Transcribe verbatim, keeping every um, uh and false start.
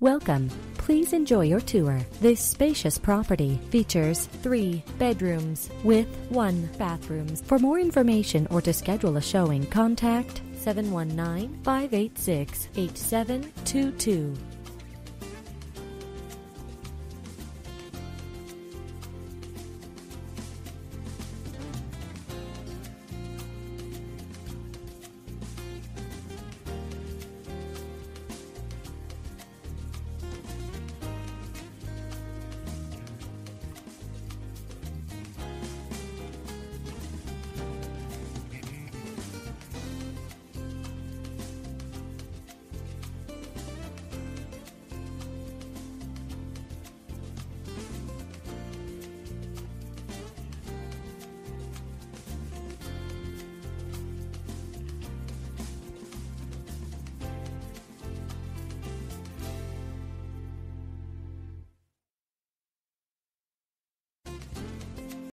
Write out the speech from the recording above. Welcome. Please enjoy your tour. This spacious property features three bedrooms with one bathroom. For more information or to schedule a showing, contact seven one nine, five eight six, eight seven two two.